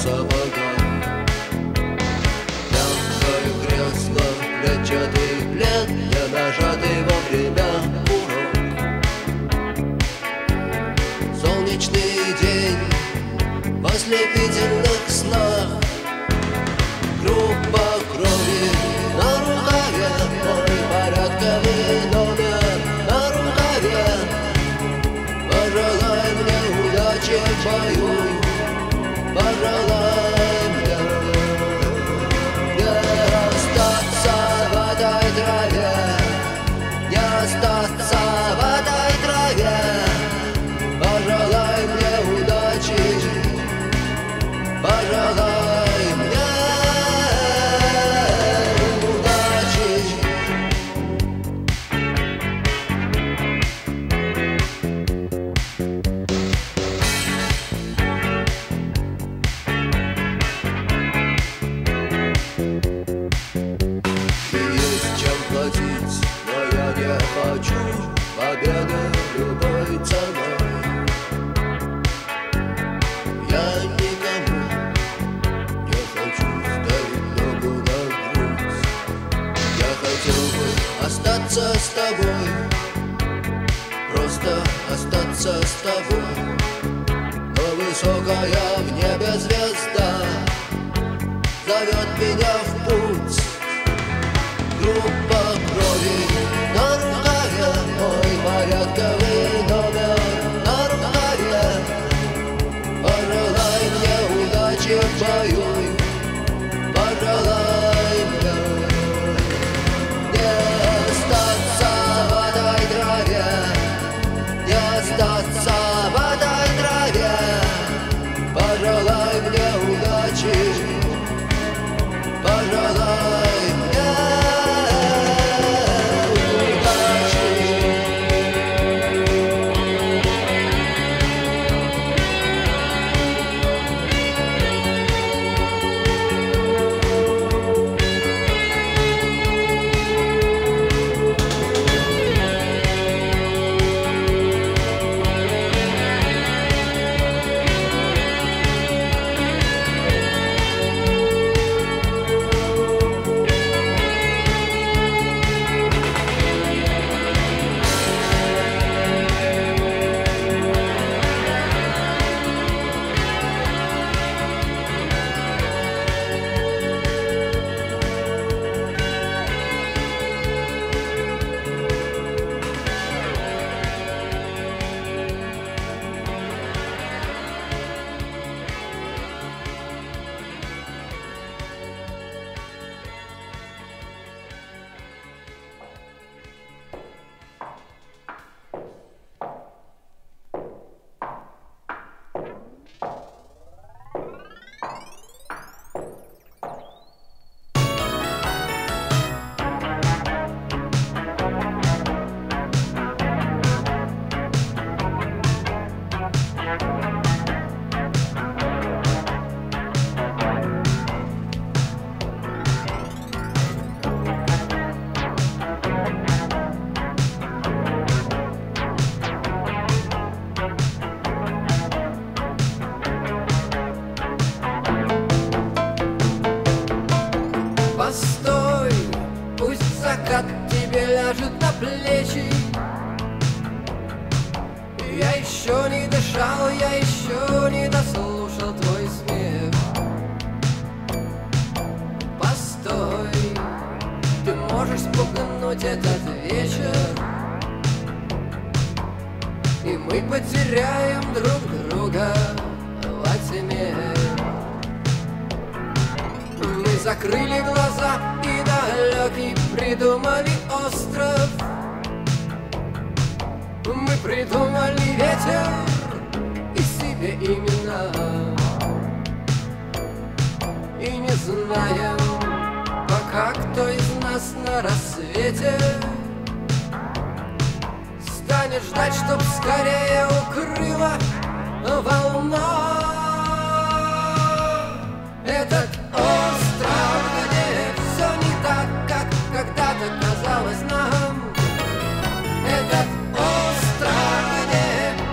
забога. Мягкое кресло, клетчатый плед, не нажатый во время урок. Солнечный день в ослепительных снах. Группа крови на рукаве, мой порядковый номер на рукаве. Пожелай мне удачи в бою. Пожелай мне не остаться в этой траве, не остаться в этой траве. Пожелай мне удачи, пожелай мне удачи. Хочу победы любой ценой. Я никому не хочу ставить ногу на грудь. Я хотел бы остаться с тобой, просто остаться с тобой. Но высокая в небе звезда зовет меня в путь. Группа крови на рукаве, мой порядковый номер на рукаве. Пожелай мне удачи в бою, пожелай мне не остаться в этой траве, не остаться в этой траве. Пожелай мне удачи, пожелай.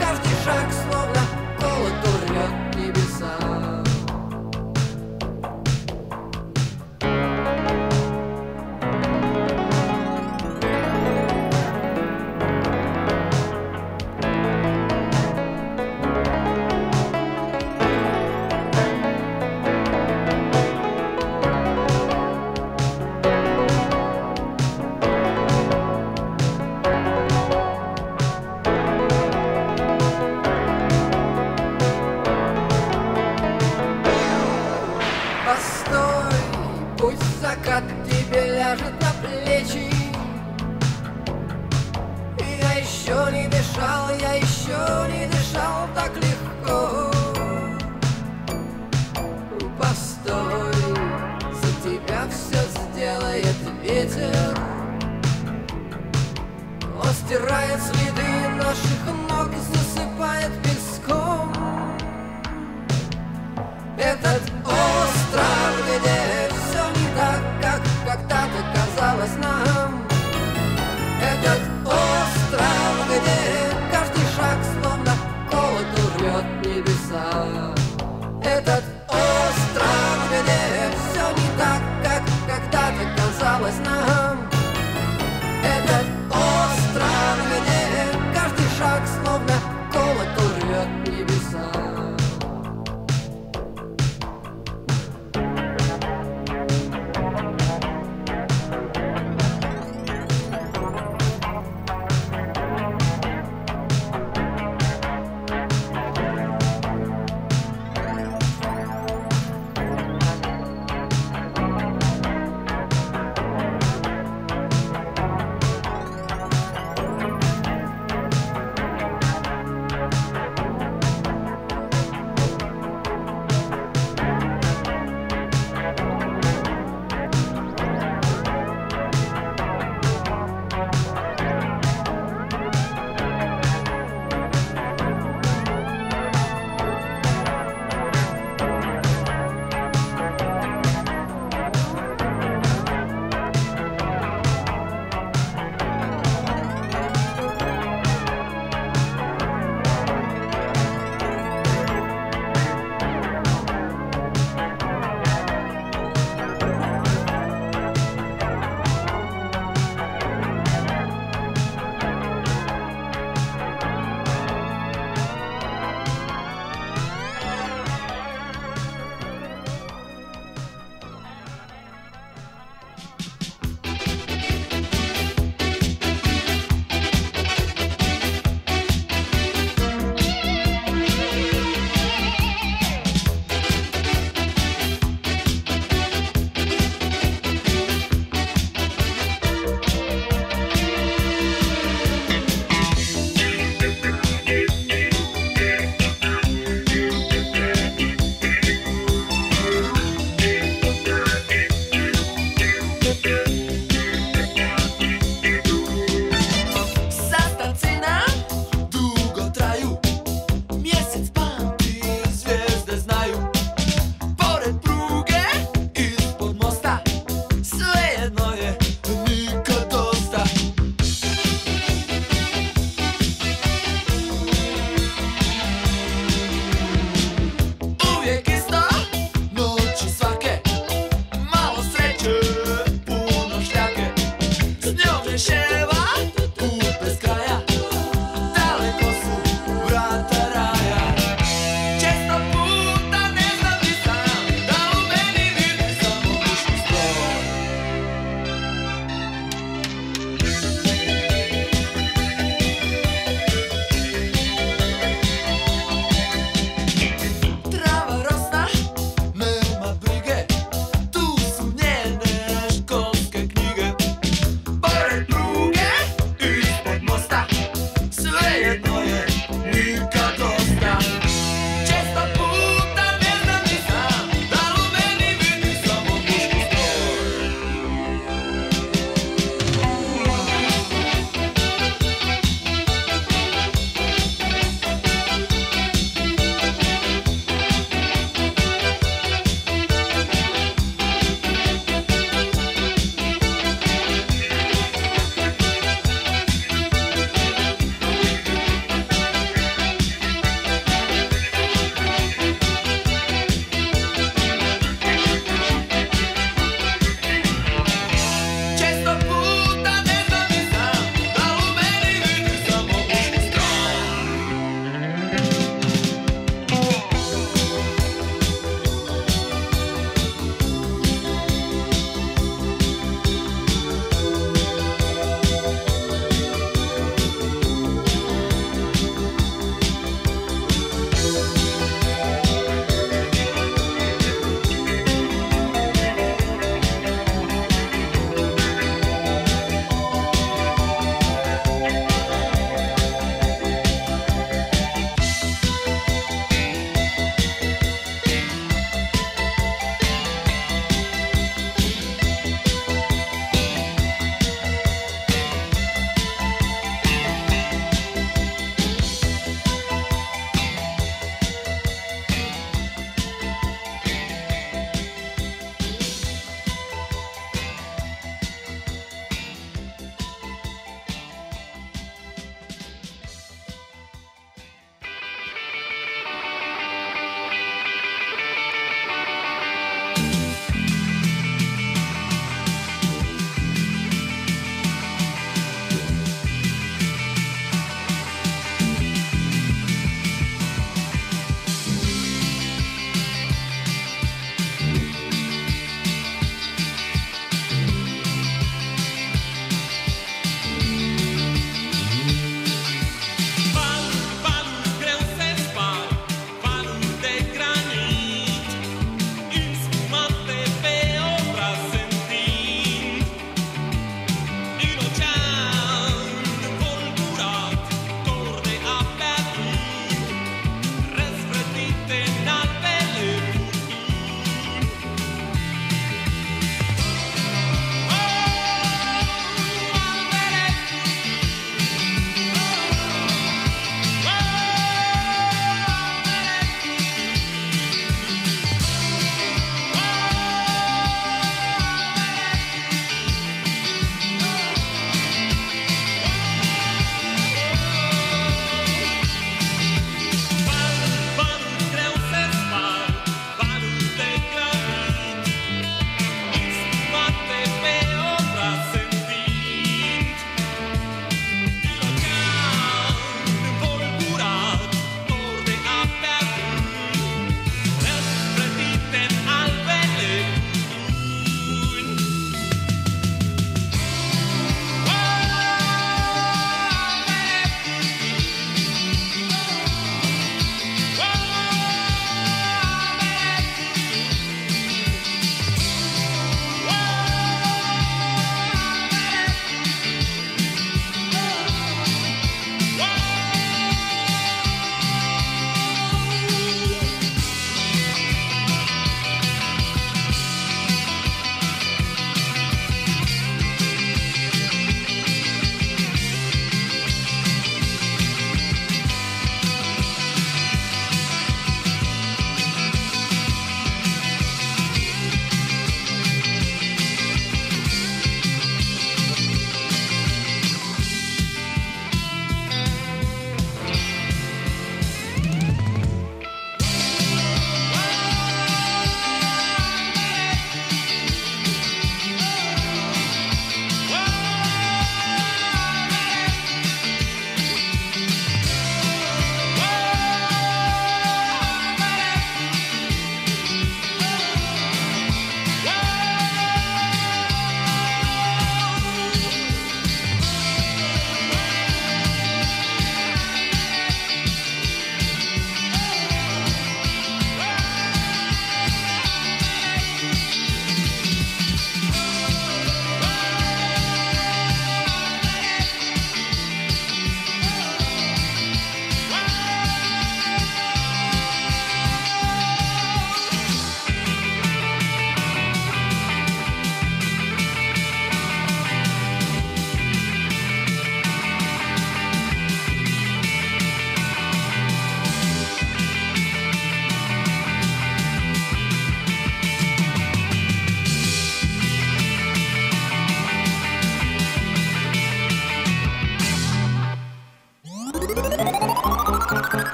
Каждый шаг словно колокол рвет небеса. плечи. Я еще не дышал, я еще не дышал так легко. Постой, за тебя все сделает ветер. Он стирает следы наших ног, засыпает песком этот остров, где все не так, как когда-то казалось нам. Этот остров, где каждый шаг словно холод урвет небеса. Этот остров, где все не так, как когда-то казалось нам. Этот остров, где каждый шаг словно колокол рвет небеса.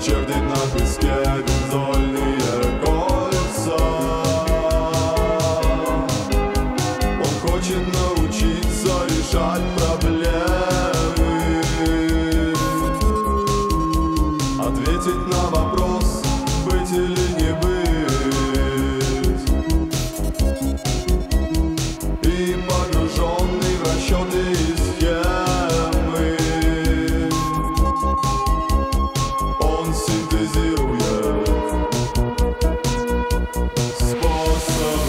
Он чертит на песке бензольные колеса. Он хочет научиться решать проблемы, ответить на вопрос, быть или не быть. И погруженный в расчеты и схемы, он синтезирует способы.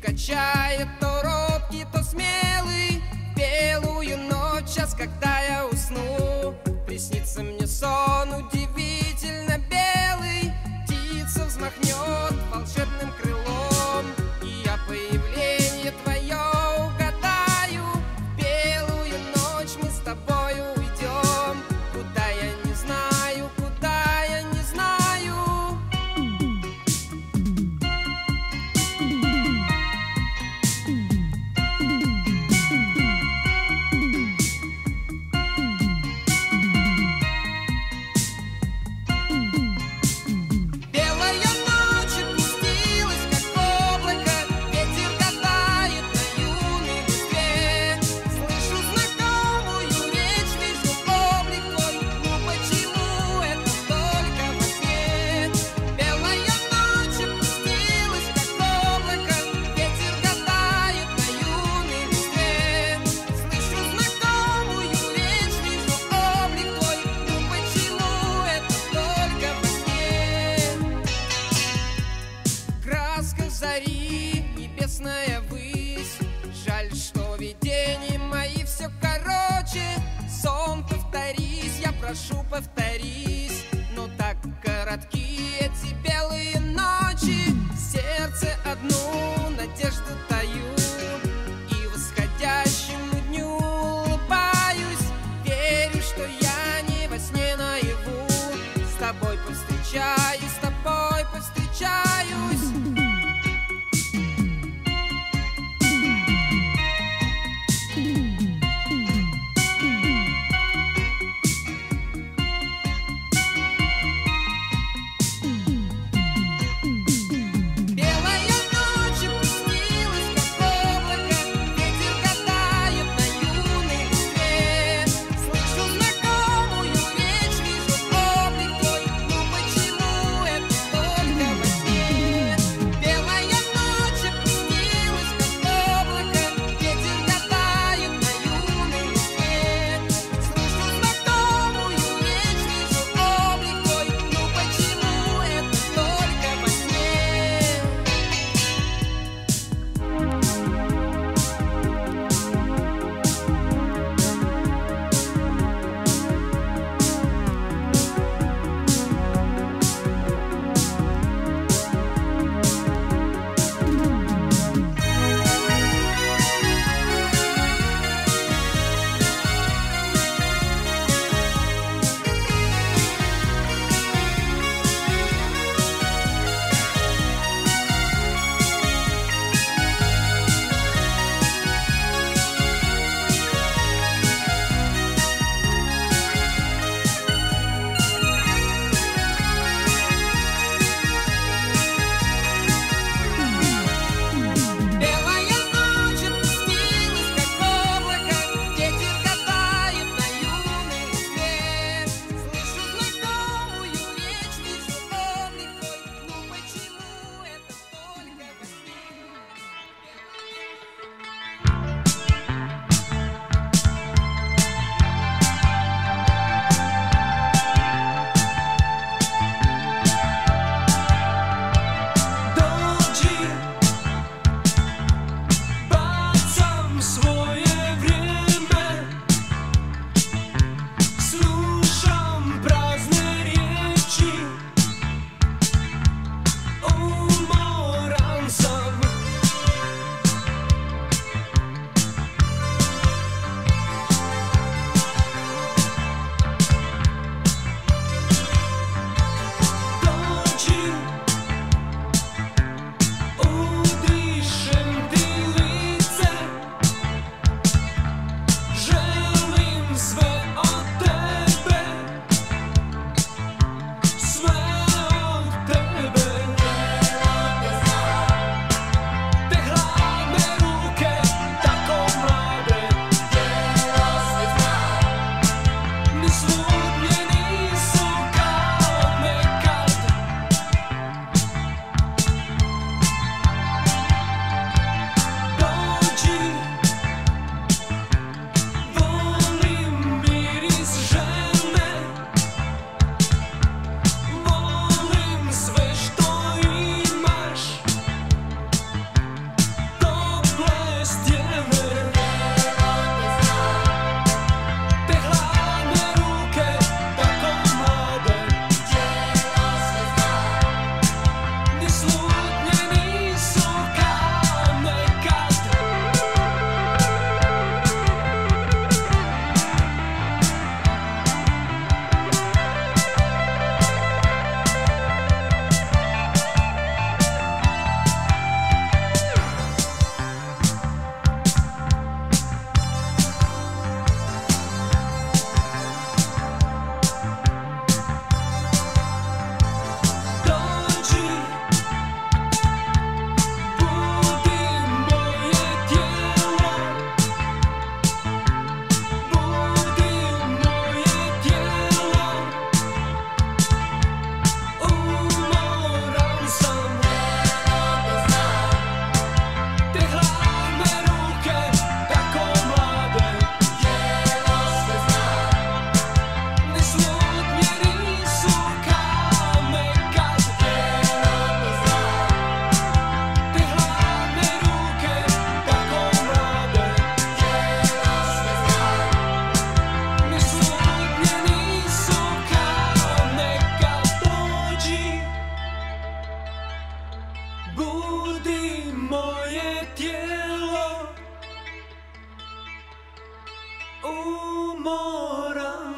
Качает то робкий, то смелый белую ночь. Сейчас, когда я усну, приснится мне сон удивительно белый. Птица взмахнет волшебным крылом, и я появление твое угадаю. В белую ночь мы с тобой уйдем, куда я не знаю, куда я не знаю.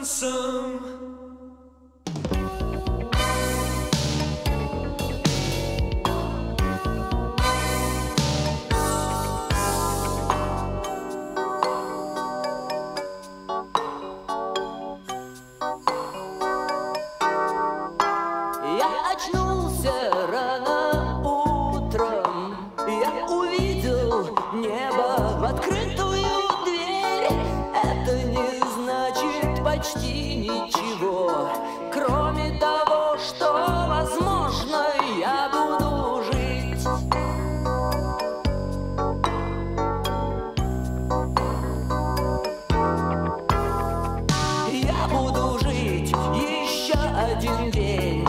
lonesome. Я очнулся рано утром, я увидел небо в открытую дверь. Это не значит почти ничего, кроме того, что, возможно, я буду жить. Я буду жить еще один день.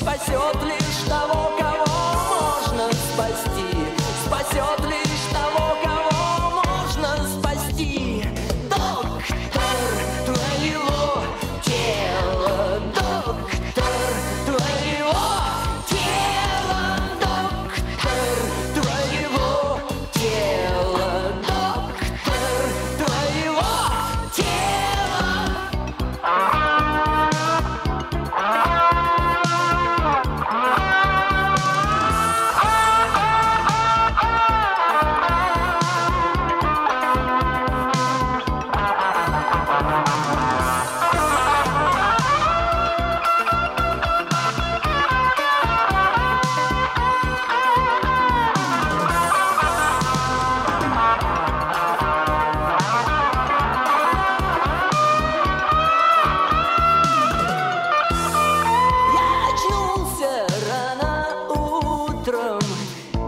Спасет лишь того, кого можно спасти. Спасет лишь того, кого можно спасти. Доктор твоего тела, доктор твоего тела, доктор твоего тела, доктор твоего тела.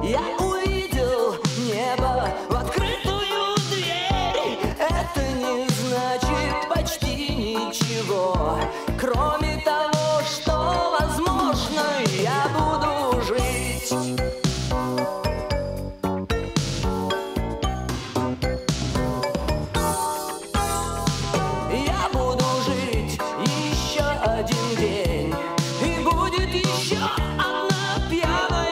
Я увидел небо в открытую дверь. Это не значит почти ничего, кроме того, что, возможно, я буду жить. Я буду жить еще один день, и будет еще одна пьяная.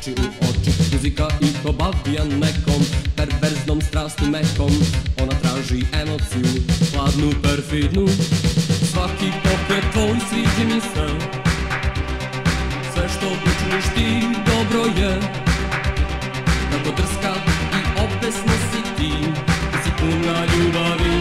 oczy u oczy. Muzyka ich obawia meką, perwersną strasty meką. Ona traži emociju, hladnu, perfidnu. Svaki pokret tvoj sviđe mi se. Sve što učiniš ti dobro je. Tako drska i opesna si ti, ti si puna ljubavi.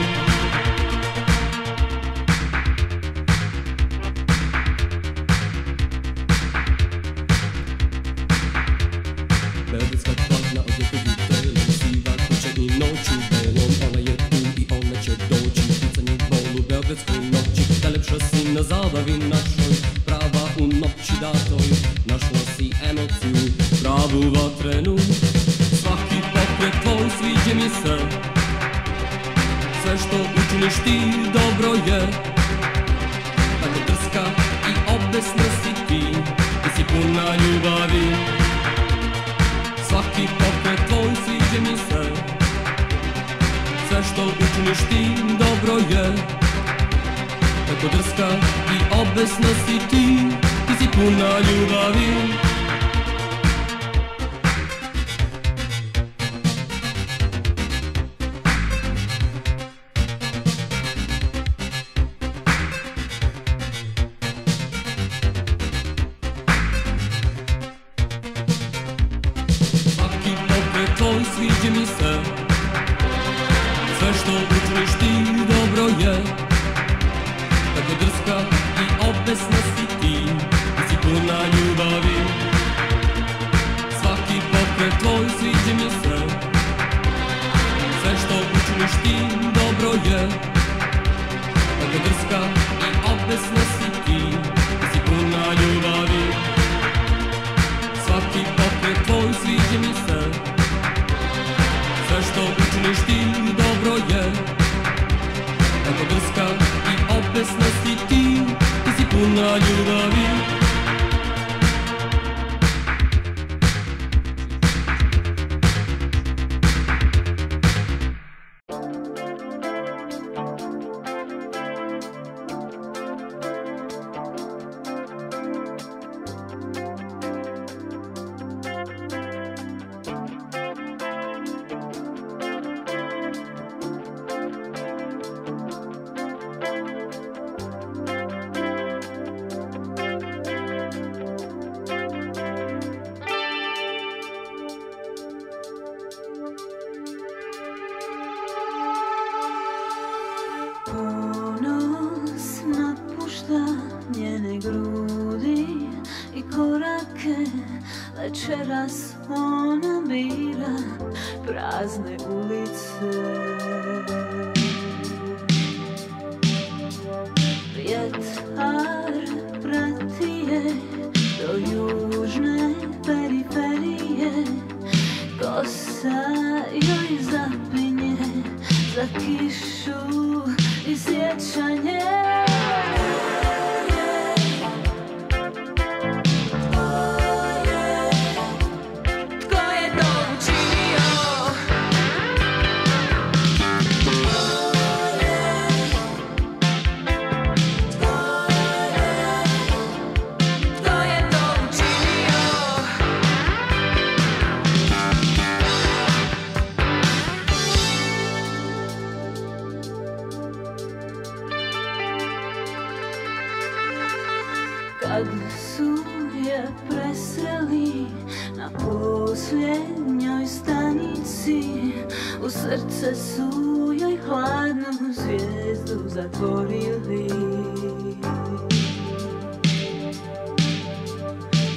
Belgijska hladna odjetu u telu, siva kuća i noć u belom. Ona je tu i ona će doći, pucanje bolu belgijskoj noći. Najlepša si na zabavi našoj, prava u noći datoj. Našla si emociju, pravu vatrenu. Svaki pokret tvoj sviđe mi se. Sve što učiniš ti dobro je. Tako drska i obesna si ti, ti si puna ljubavi. Svaki pokret tvoj sviđe mi se. Sve što učiniš ti dobro je. Tako drska i obesna si ti, ti si puna ljubavi. Svaki pokret tvoj sviđa mi se. Sve što učiniš ti dobro je. Tako drska i obesna si ti, ti si puna ljubavi. Svaki pokret tvoj sviđa mi se. Sve što učiniš ti dobro je. Tako drska i obesna si ti, ti si puna ljubavi. Svaki pokret tvoj sviđa mi se. Sve što učiniš ti dobro je. Tako drska i obesna si ti, ti si puna ljubavi. Ponos napušta njene grudi i korake, večeras ona bira prazne ulice. Vjetar prati je do južne periferije, kosa joj zapinje za kišu i sjećanje. Kad su je presreli na posljednjoj stanici, u srce su joj hladnu zvijezdu zatvorili.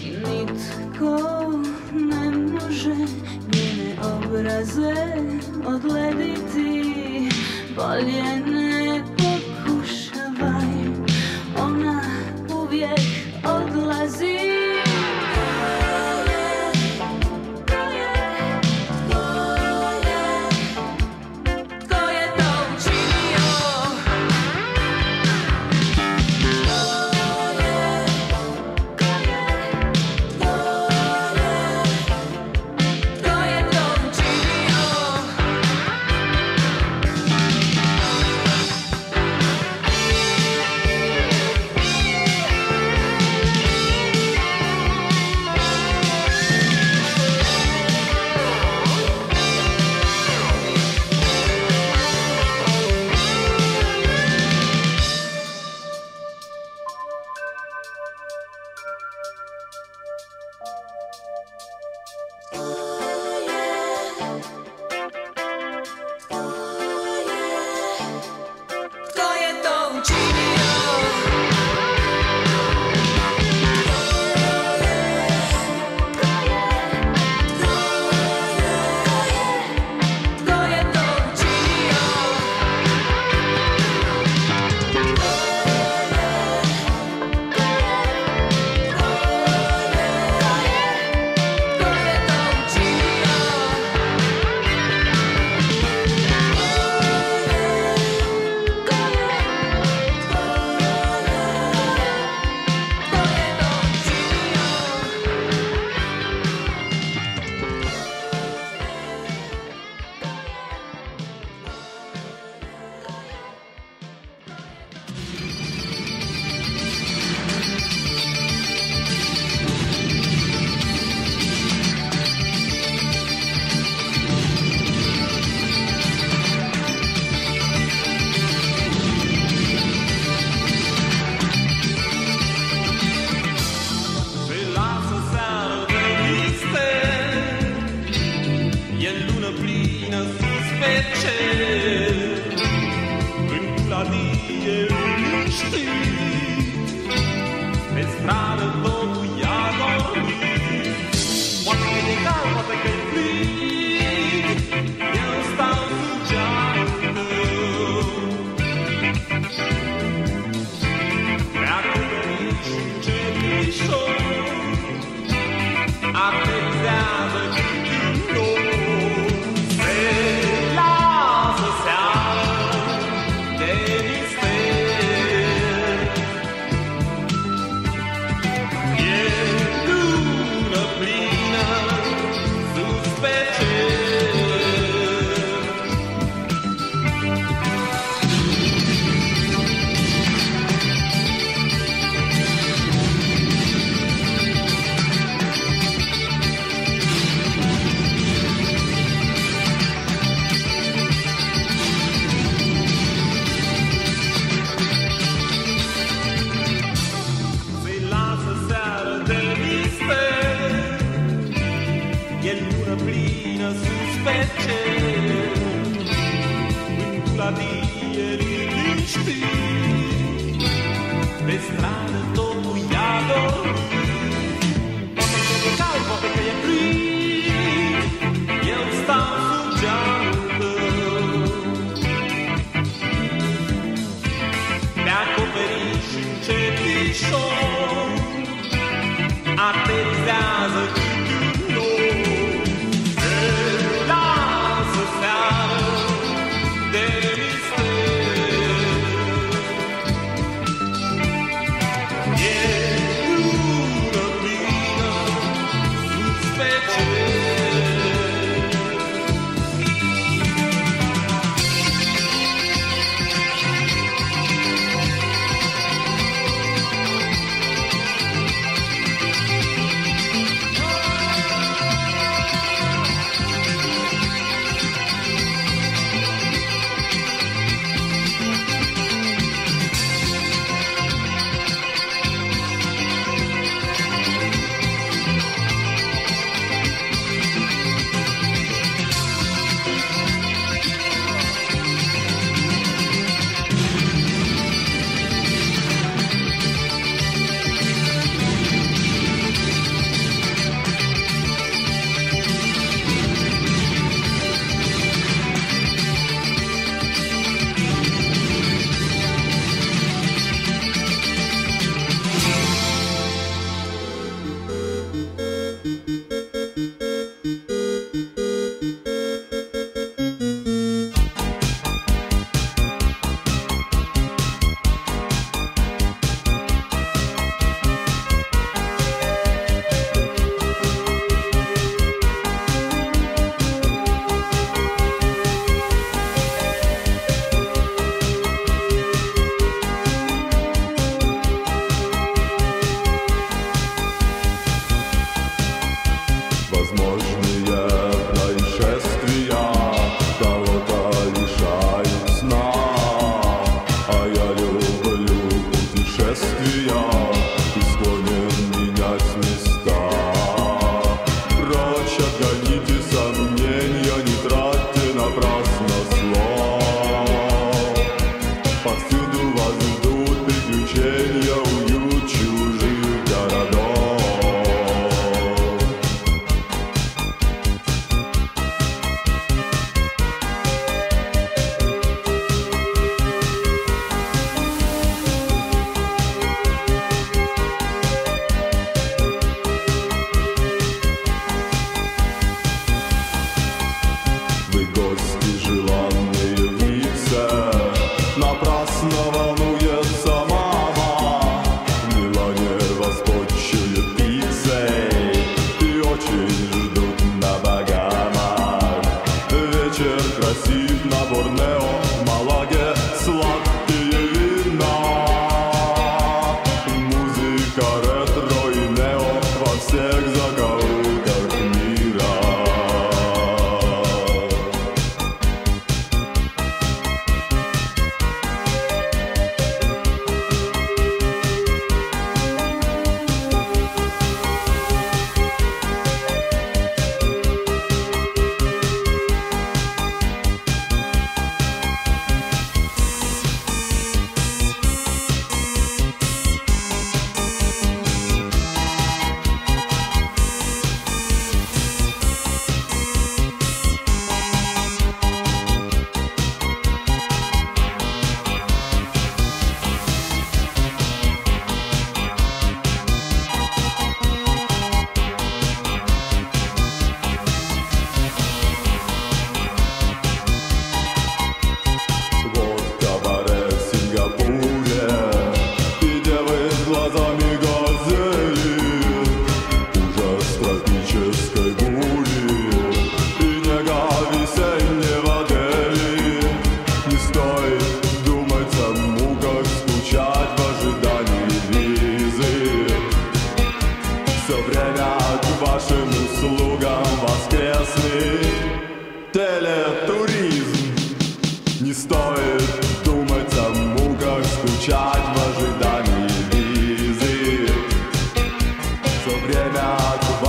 I nitko ne može njene obraze odlediti. Bolje ne pokušavaj, ona uvijek odlazi. e luna plină sunt spece în cladierii din știri. Pe stradă totul i-a dorit, poate că e cal, poate că e plin. Eu stau sub geamul tău, te acoperiș încetișor, aterizează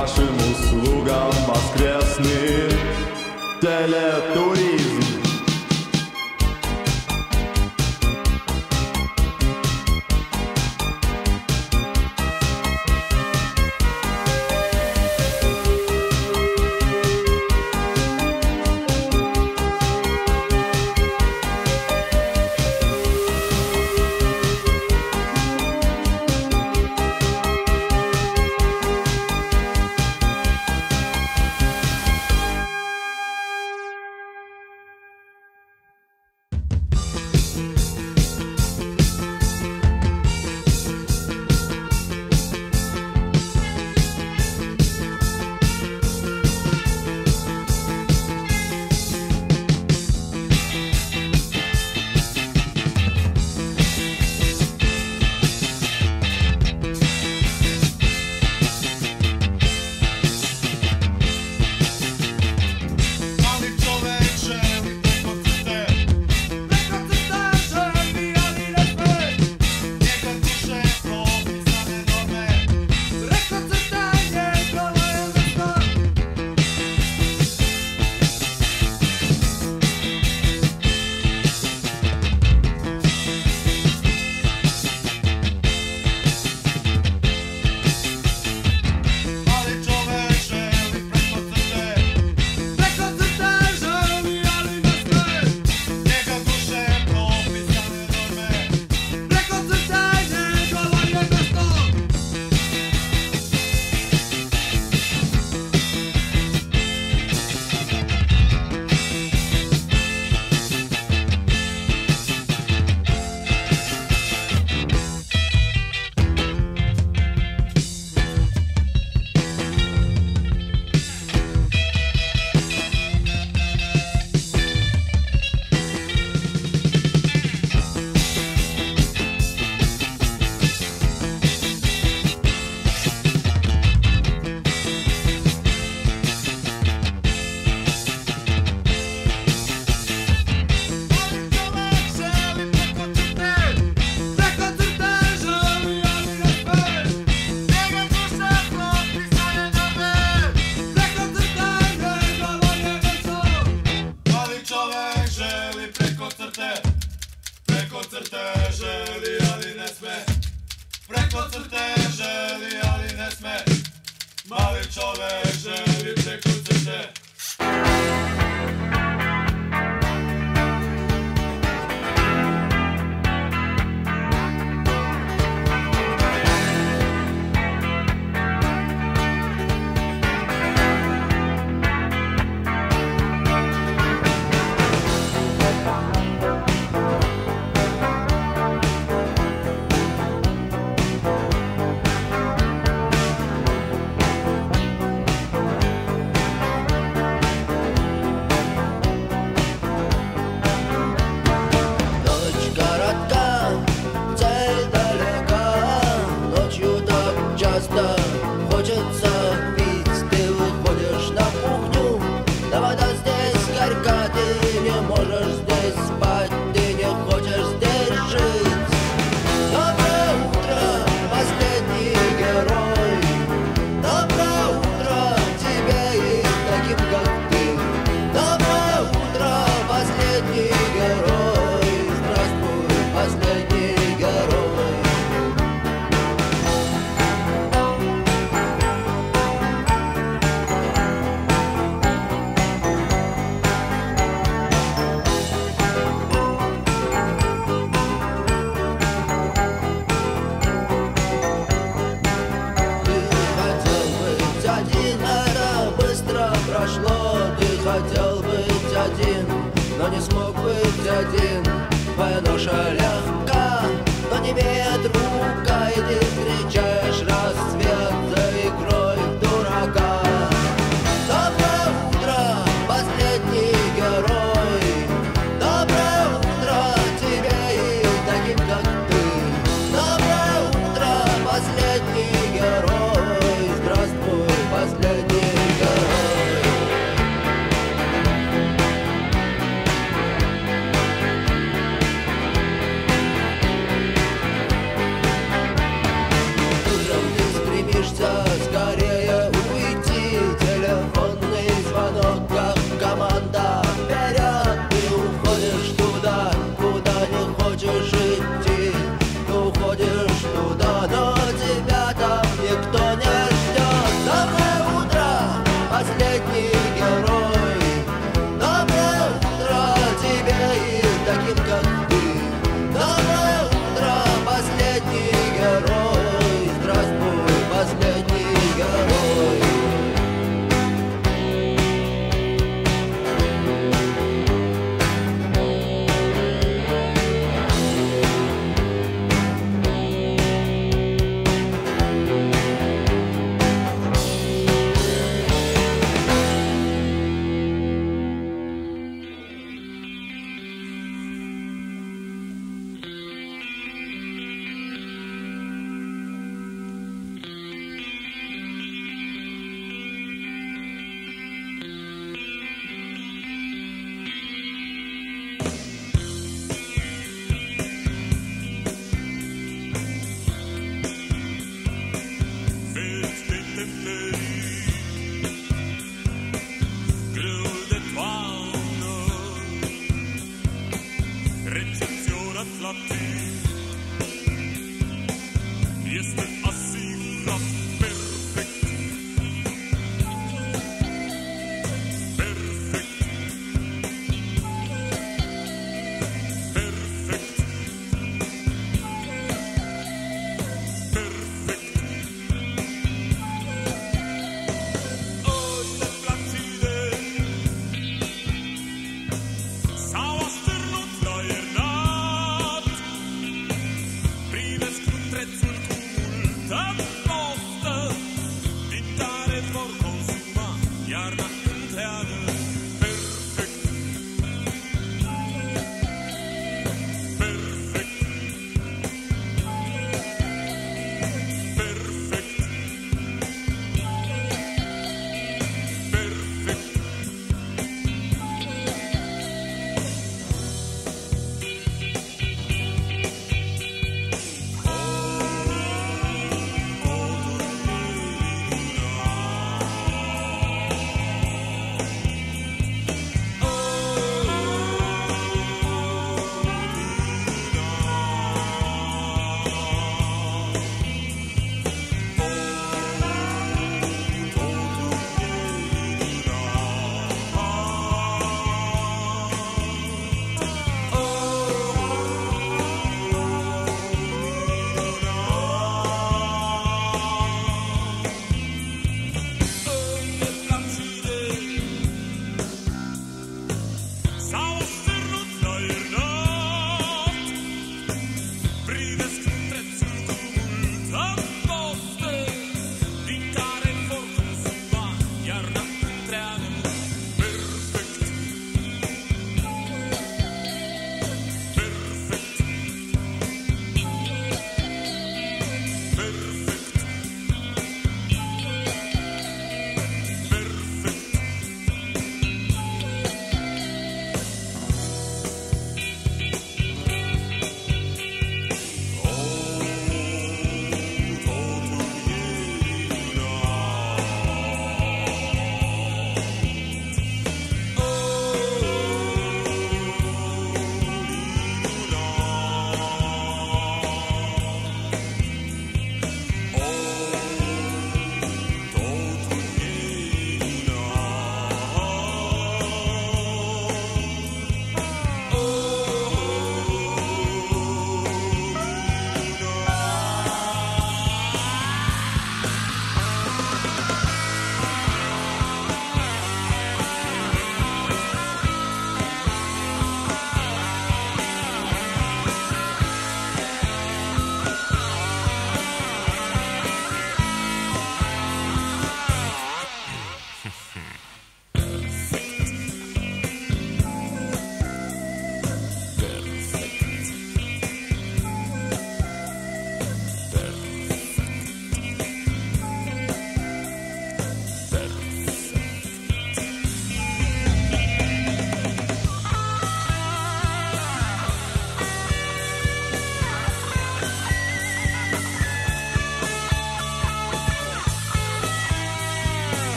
Вашим услугам. воскресный телетуризм.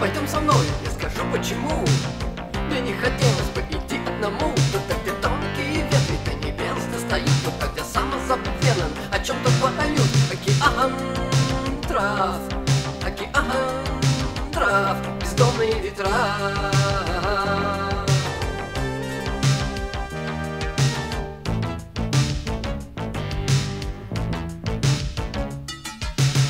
Пойдем со мной, я скажу почему. Мне не хотелось бы идти одному. Тут так, где тонкие ветви до небес достают. Тут так, где самозабвенен о чем-то поют. Океан трав, океан трав, бездомные ветра.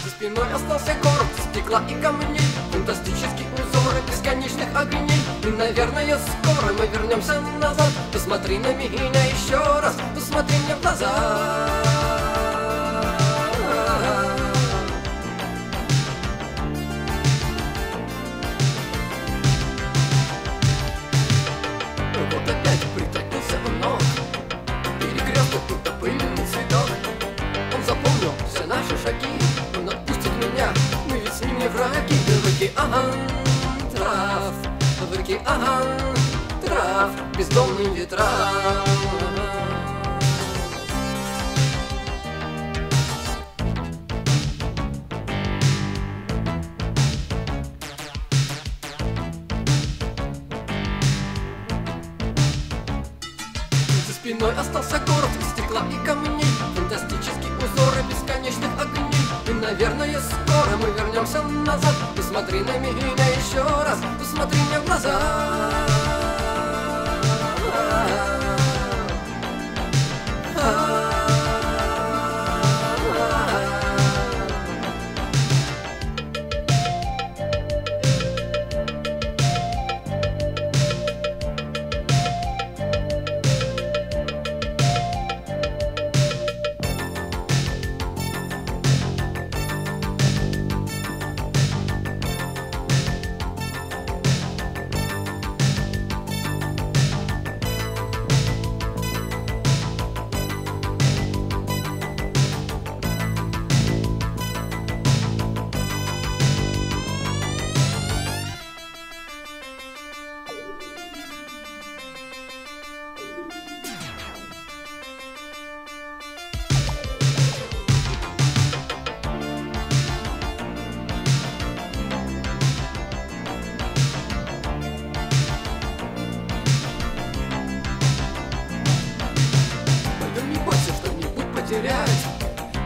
Спиной остался город, стекла и камней, фантастические узоры бесконечных огней. И, наверное, скоро мы вернемся назад. Посмотри на меня еще раз, посмотри мне в глаза. Вот опять притопился в ног, перегрел какой-то пыльный цветок. Он запомнил все наши шаги. Враги, в океан трав, в океан трав, бездомные ветра. За спиной остался город из стекла и камней, фантастические узоры бесконечных огней. И, наверное, скоро мы вернемся назад. Посмотри на меня еще раз, посмотри мне в глаза.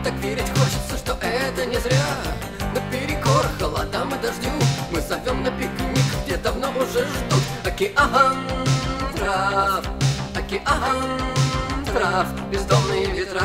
Так верить хочется, что это не зря. Наперекор холодам и дождю мы зовем на пикник, где давно уже ждут. Океан трав, бездомные ветра.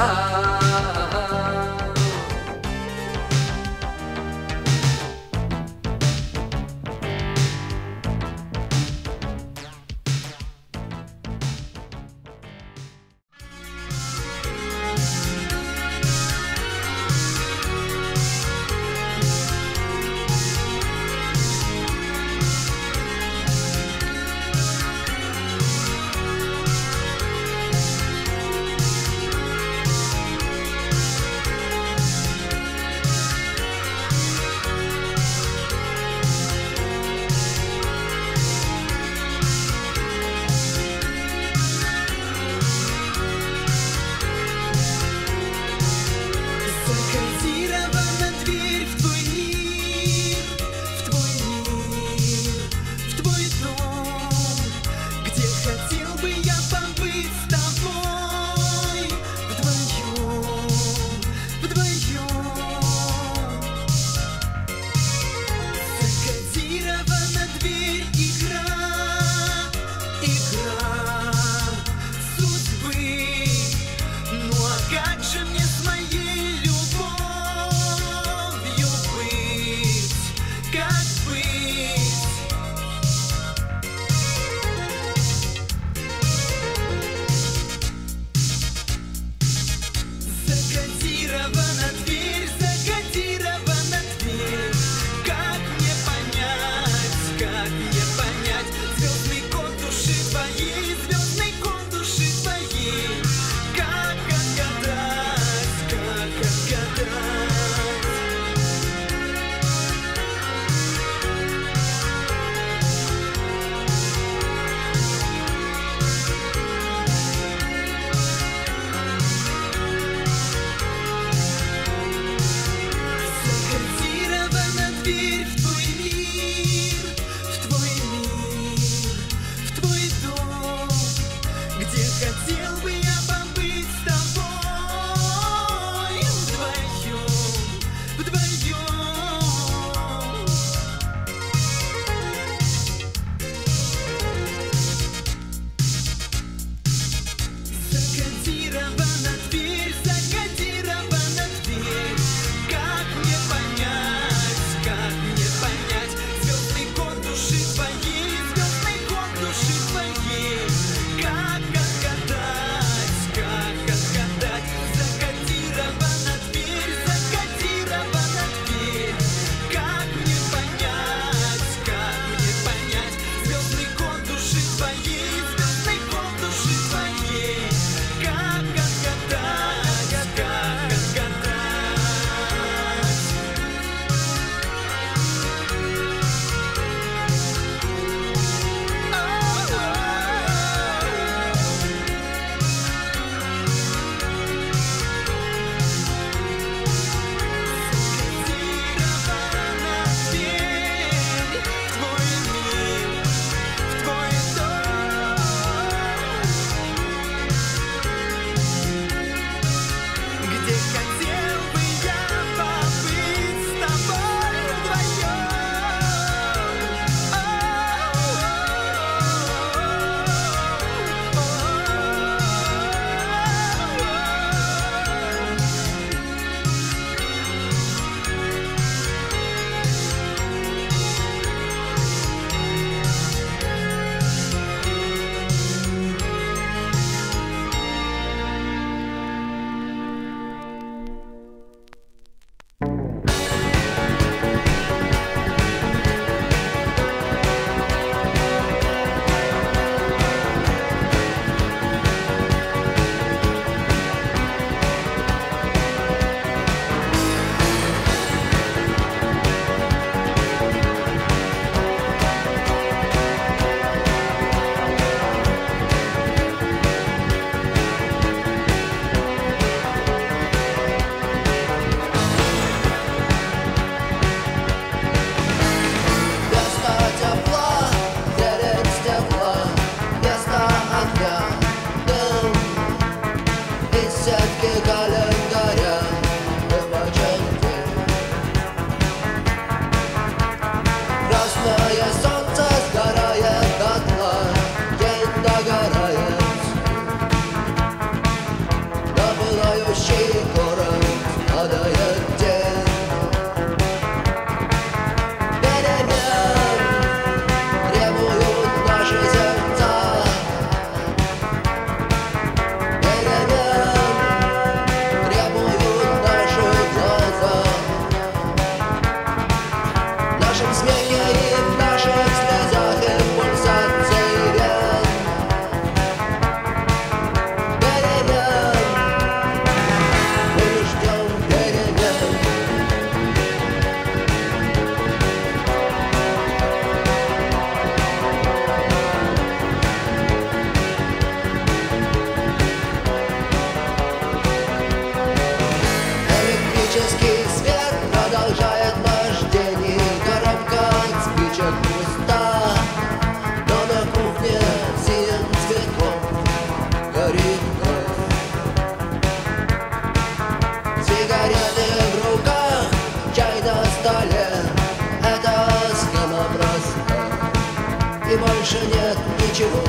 ничего,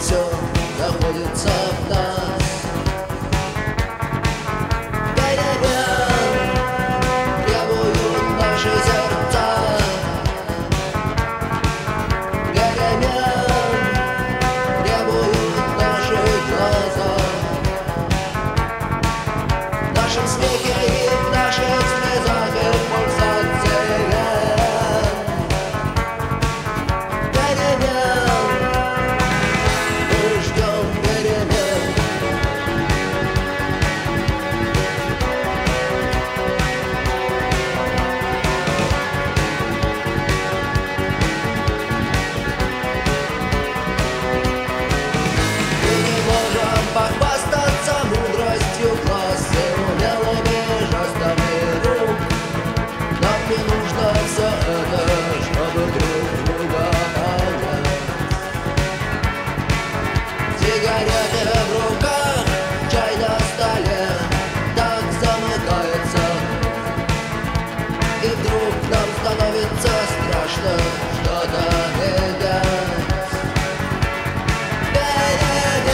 все находится в нас. Перемен требуют наши сердца, перемен требуют наши глаза. В нашем смехе и в наших слезах и пульсах перемен. Перемен, мы ждем перемен. Мы не можем похвастаться мудростью класса, умелыми жестами рук. Нам не нужно все это, чтобы друг друга понять. Сигареты в руках, чай на столе, так замыкается. И вдруг нам становится страшно что-то менять. Перемен требуют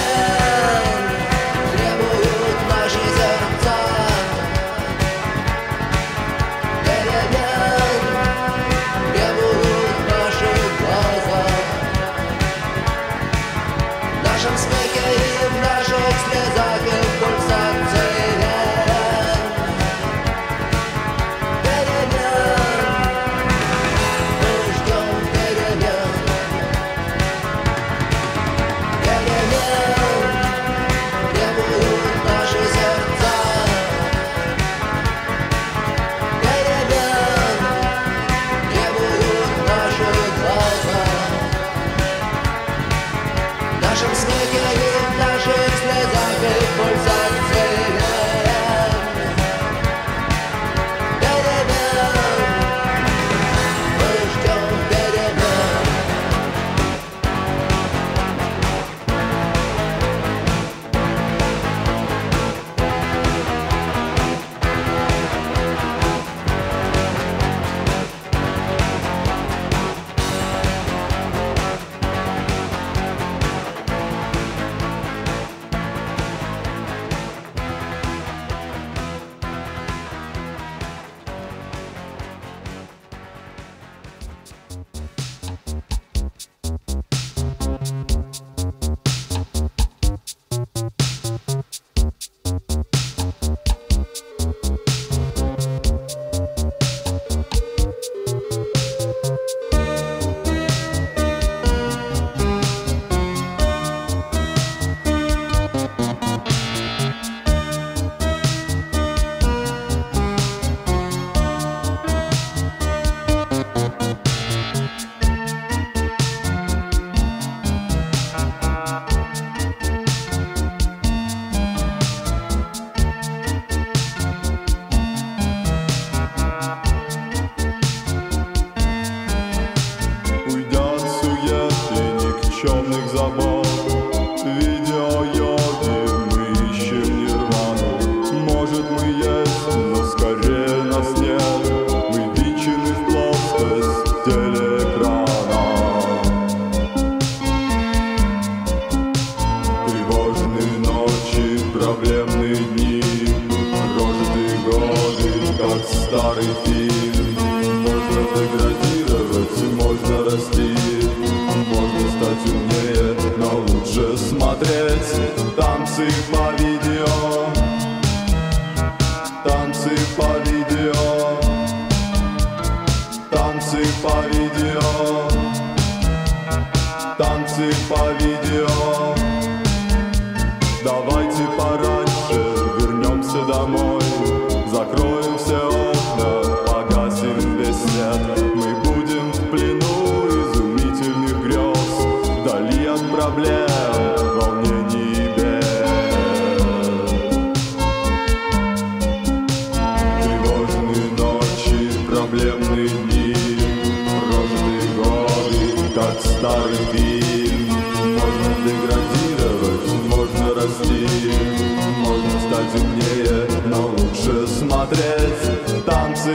наши сердца, перемен требуют наши глаза. В нашем смехе и в наших слезах и в пульсации вен. Перемен, мы ждем перемен. Перемен требуют наши сердца, перемен требуют наши глаза. В нашем смехе и в наших слезах и в пульсации вен. Перемен, мы ждем перемен. Уйдя от суеты никчемных забот, видя йоги, мы ищем нирвану. Может, мы есть, но скорее нас нет. Мы втянуты в плоскость телеэкрана. Тревожные ночи, проблемные дни, прожитые годы, как старый фильм. Можно деградировать, можно расти, можно стать умнее, но лучше смотреть танцы по видео. Танцы по видео. Танцы по видео. Танцы по видео. Давайте пораньше вернемся домой, закроем все окна, погасим весь свет. Мы будем в плену изумительных грез, вдали от проблем, волнений и бед. Тревожные ночи, проблемные дни, прожитые годы, как старый фильм. Можно деградировать, можно расти, можно стать умнее, но лучше смотреть танцы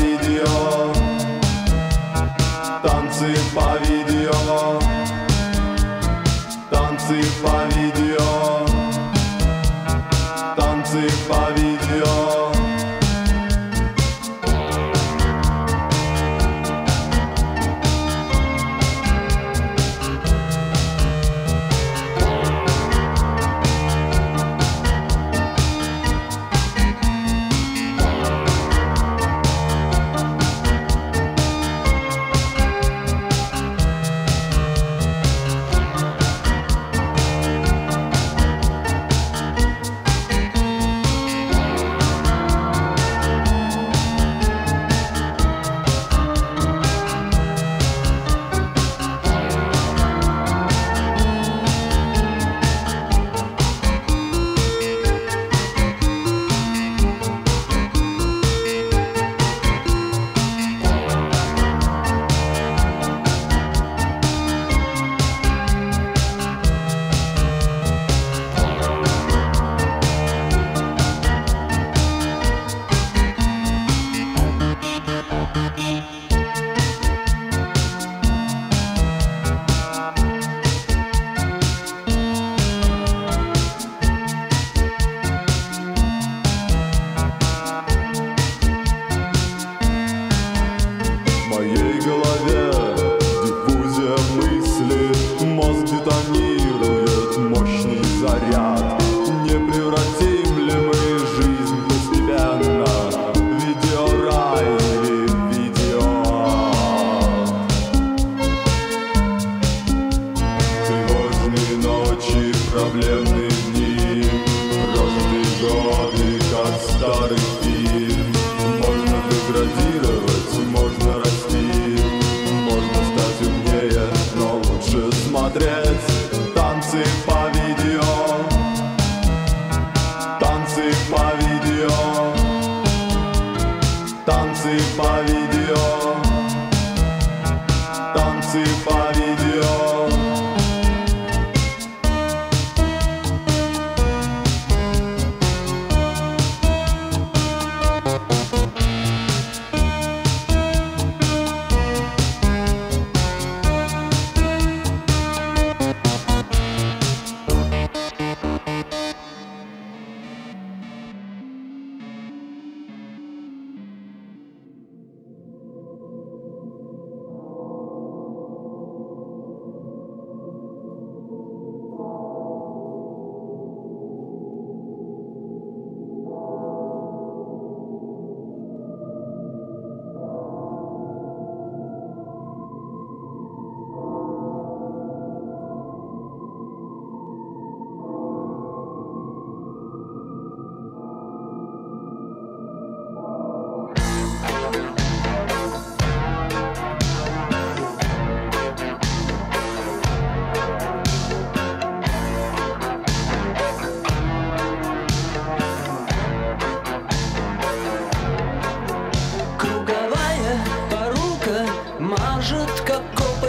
видео. Танцы по видео. Танцы по видео, танцы по видео. Проблемные дни, прошлые годы, как старый фильм. Можно деградировать, можно расти, можно стать умнее, но лучше смотреть танцы по видео, танцы по видео, танцы по видео, танцы по видео.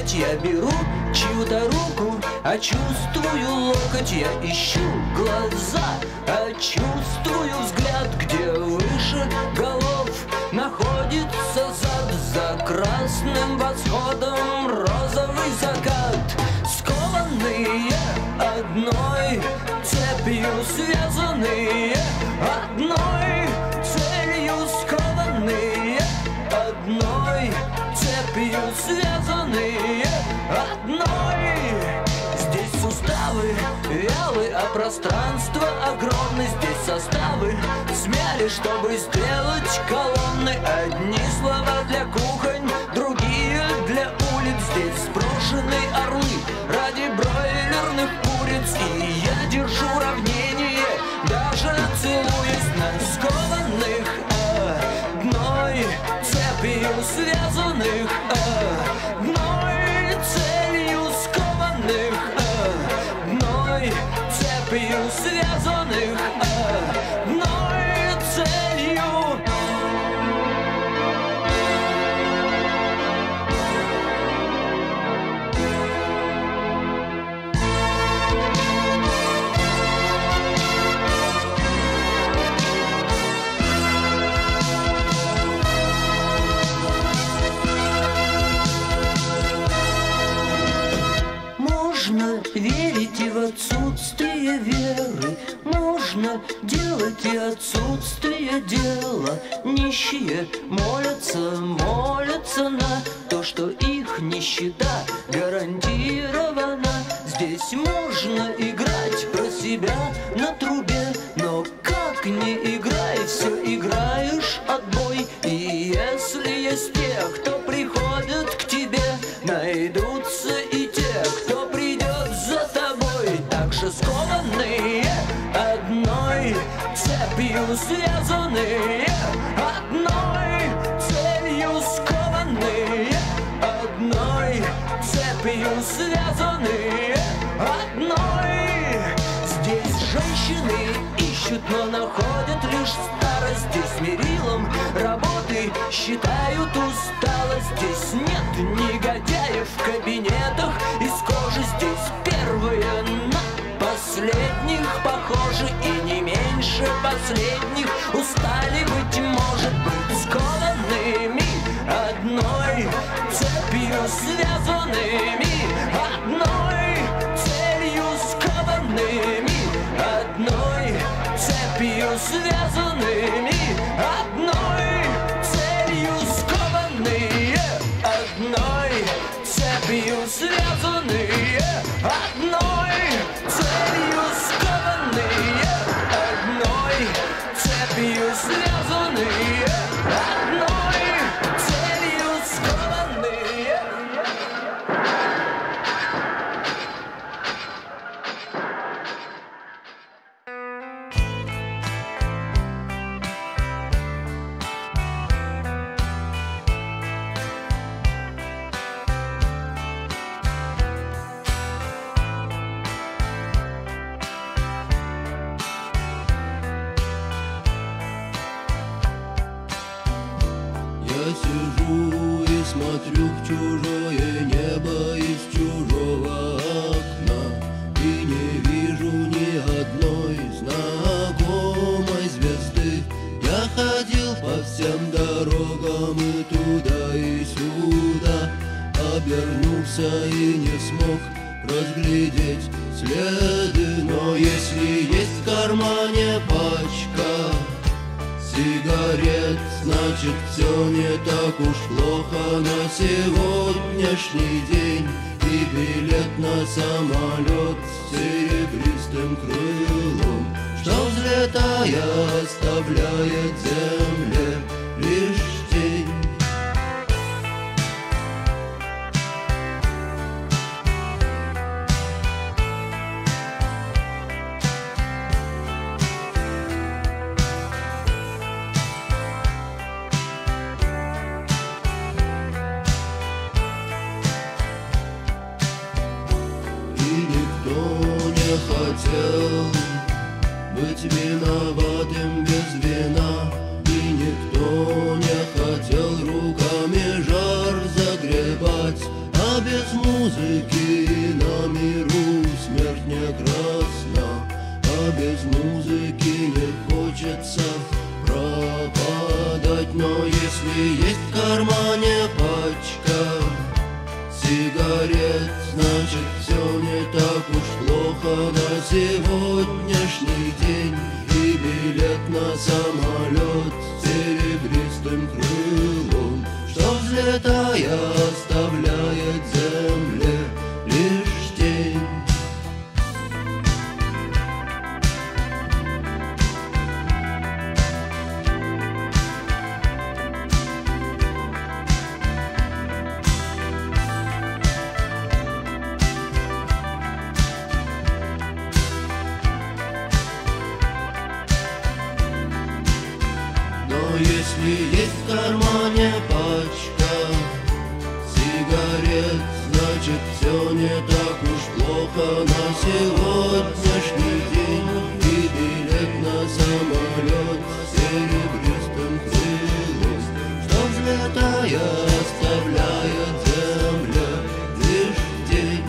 Я беру чью-то руку, а чувствую локоть. Я ищу глаза, а чувствую взгляд, где выше голов находится зад. За красным восходом розовый закат. Скованные одной цепью, связанные одной целью. Скованные одной цепью, связанные одной. Здесь суставы вялы, а пространство огромны. Здесь составы смяли, чтобы сделать колонны. Одни слова для кухонь, другие для улиц. Здесь сброшены орлы ради бройлерных куриц. И я держу равнение, даже целуясь на скованных одной цепью, связанных одной целью, скованных одной цепью, связанных одной целью. Можно верить и в отсутствие веры, можно делать и отсутствие дела. Нищие молятся, молятся на то, что их нищета гарантирована. Здесь можно играть про себя на трубе, но как не играй, все играешь отбой. И если есть те, кто приходят к тебе, найдутся и те, кто придет за тобой. Так же скованные одной цепью связанные, одной целью скованные, одной цепью связанные, одной. Здесь женщины ищут, но находят лишь старость. Здесь мерилом работы считают усталость. Здесь нет негодяев в кабинетах из кожи. Здесь первые на последних похожи, и не меньше последних устали, быть может, быть скованными одной цепью связанными, одной целью скованными, одной цепью связанными, одной целью скованные, одной цепью связанные, одной целью скованные, одной цепью связанные, одной целью скованные. Я сижу и смотрю в чужое небо из чужого окна, и не вижу ни одной знакомой звезды. Я ходил по всем дорогам и туда, и сюда, обернулся и не смог разглядеть следы. Но если есть в кармане пачка сигарет, значит, все не так уж плохо на сегодняшний день. И билет на самолет с серебристым крылом, что, взлетая, оставляет земле лишь тень. Хотел быть виноватым без вина, и никто не хотел руками жар загребать, а без музыки на миру смерть не красна, а без музыки не хочется пропадать. Но если есть в кармане пачка сигарет, значит, все не так уж плохо на сегодняшний день. И билет на самолет с серебристым крылом, что, взлетая, оставляет земле лишь тень. Если есть в кармане пачка сигарет, значит, все не так уж плохо на сегодняшний день. И билет на самолет с серебристым крылом, что, взлетая, оставляет землю лишь день.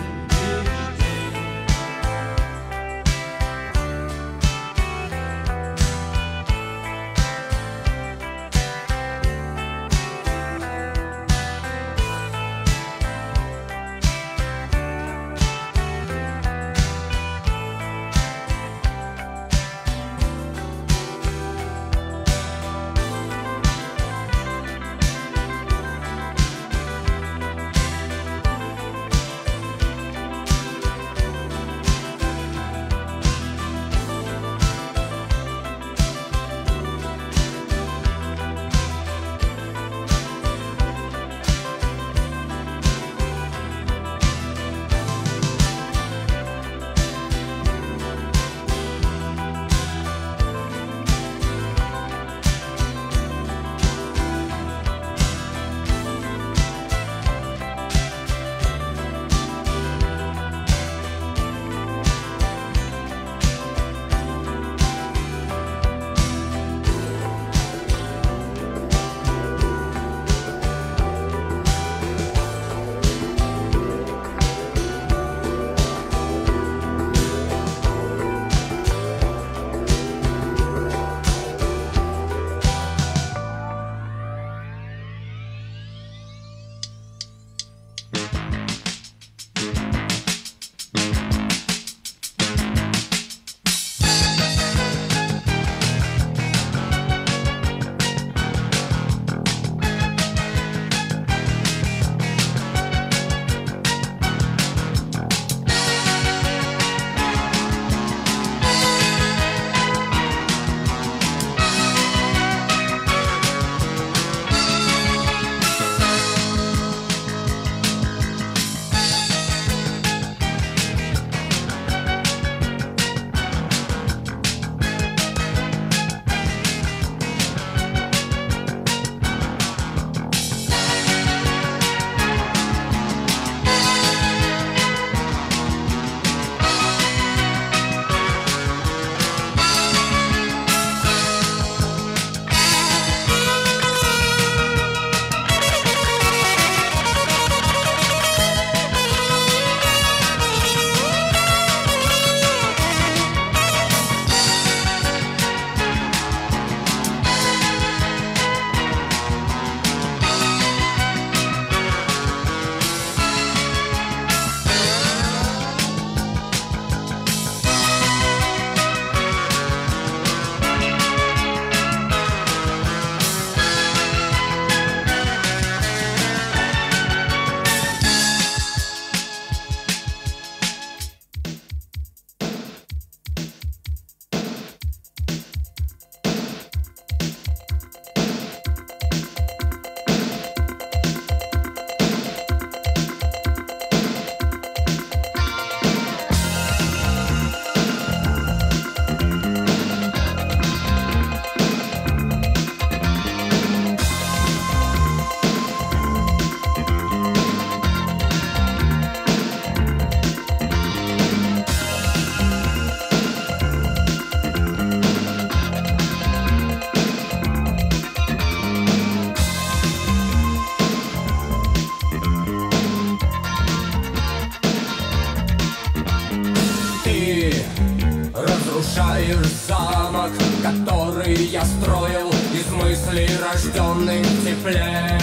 лишь замок, который я строил из мыслей, рожденных в тепле.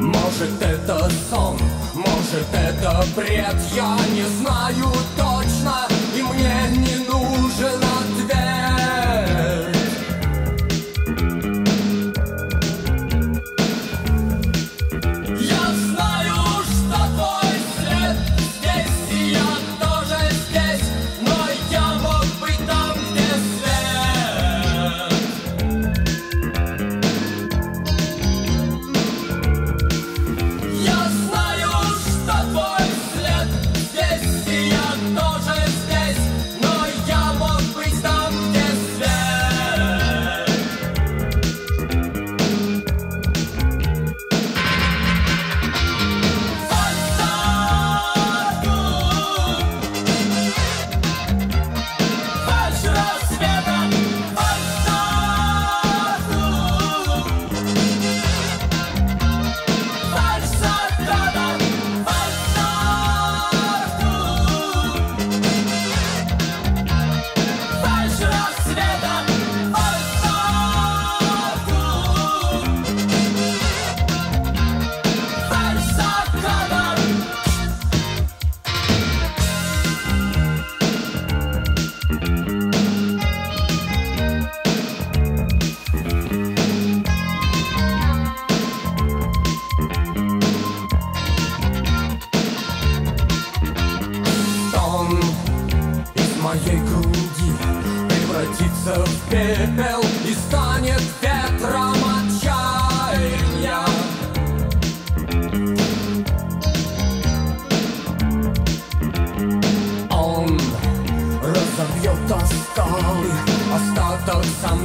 Может, это сон, может, это бред, я не знаю точно, и мне не нужен ответ.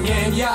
Yes.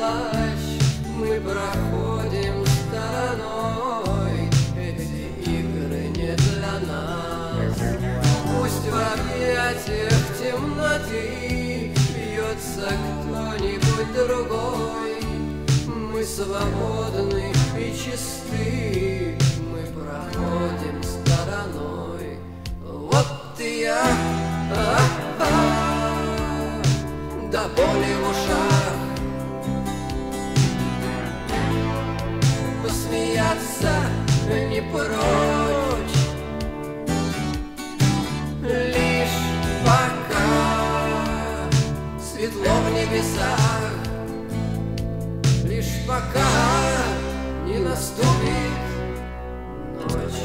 плащ, мы проходим стороной. Эти игры не для нас. Пусть в объятиях темноты бьется кто-нибудь другой. Мы свободны и чисты, мы проходим стороной. Вот и я, до боли в ушах. Посмеяться не прочь, лишь пока светло в небесах, лишь пока не наступит ночь.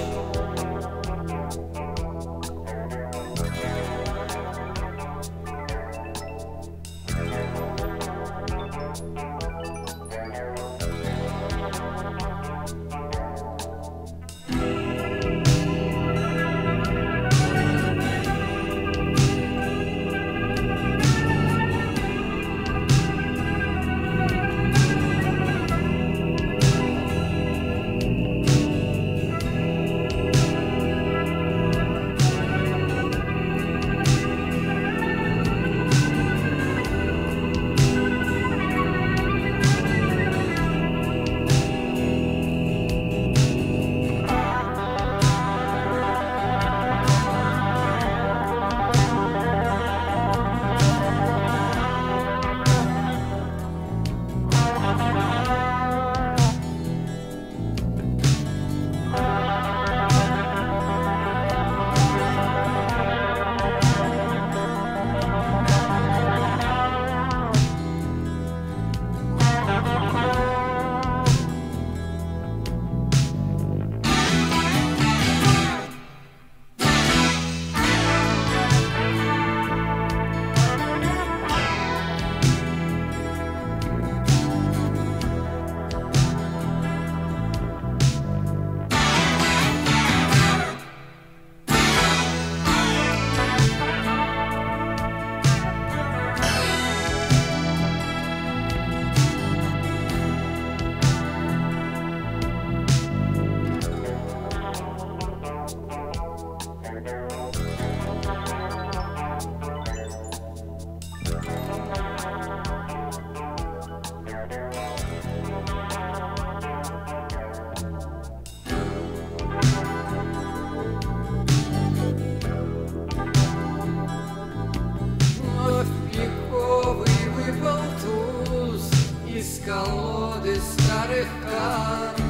Колоды старых карт,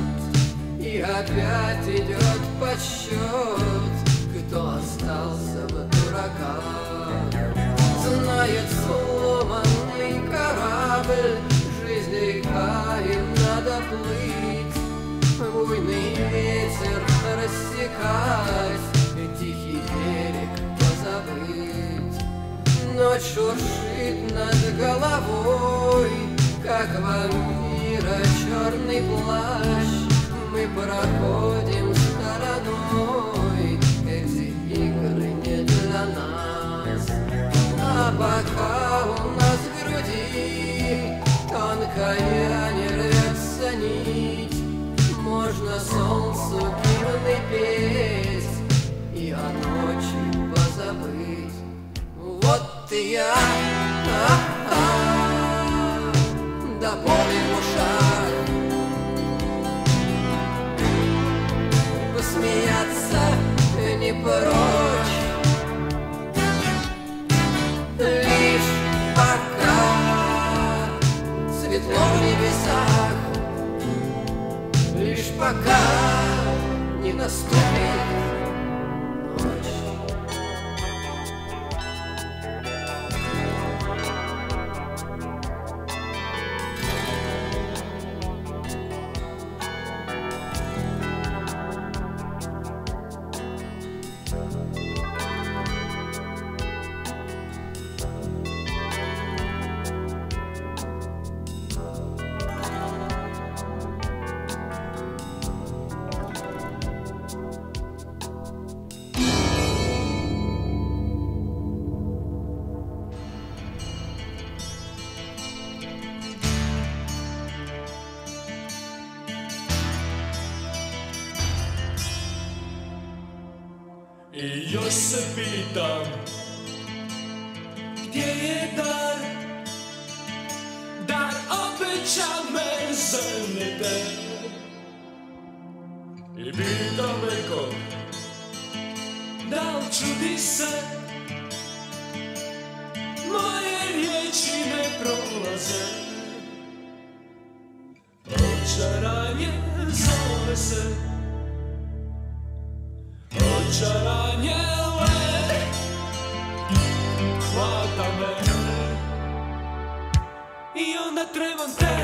и опять идет подсчет, кто остался в дураках. Знает сломанный корабль, жизнь река, им надо плыть. Буйный ветер рассекать, и тихий берег позабыть. Ночь шуршит над головой, как вампира черный плащ, мы проходим стороной. Эти игры не для нас. А пока у нас в груди тонкая не рвется нить, можно солнцу пивной петь и о ночи позабыть. Вот и я, до боли в ушах. И я себе там, где je dar, dar obyčaj mrzelnite. I pitam eko, da li čudi se, moje riječi ne prolaze. Očaranje zove se. Očaranje le hvata me i onda trebam te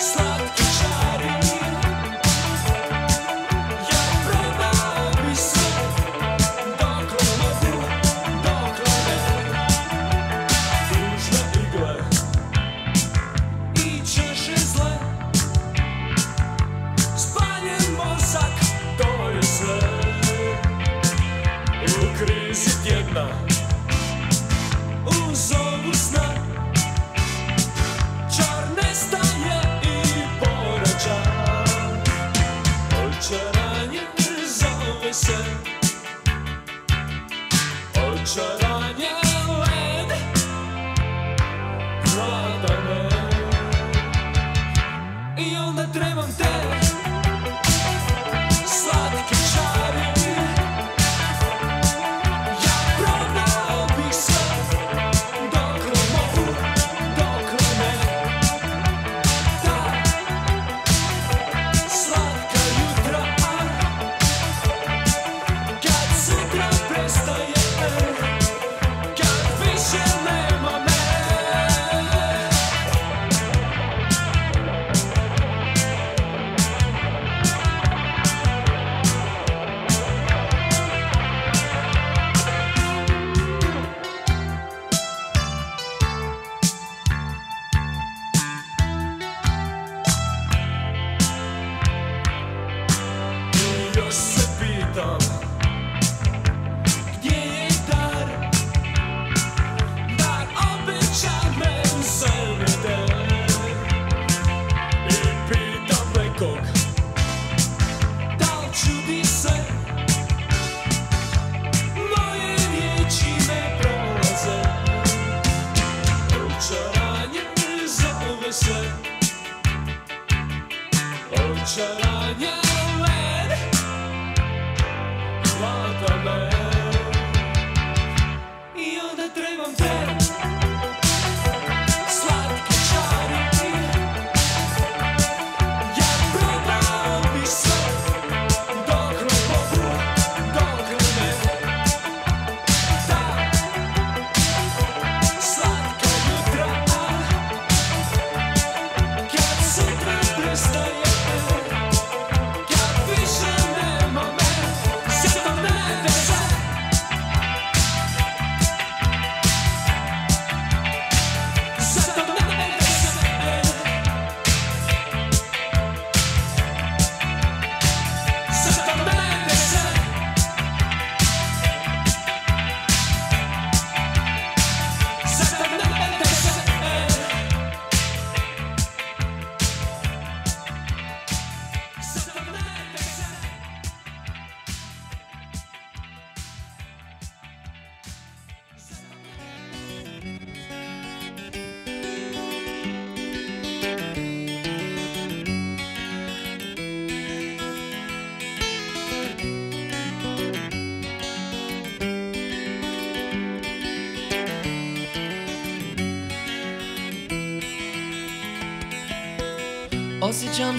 slatki čari. Ja predam mi se dokle mogu, dokle ne. Tužne igle i češe zle, spaljen mozak. U krizi tjedna, u zovu sna, čar nestaje i porađa. Očaranje zove se, očaranje led vlada me. I onda trebam te slatki čari. Ja prodao bih sve, dokle mogu, dokle ne. Ta slatka jutra, kad sutra prestaje, kad više nema me. Očaranje led hvata me i onda trebam te slatki čari. Ja prodao bih sve, dokle mogu, dokle ne. Ta slatka jutra, kad sutra prestaje, osjećam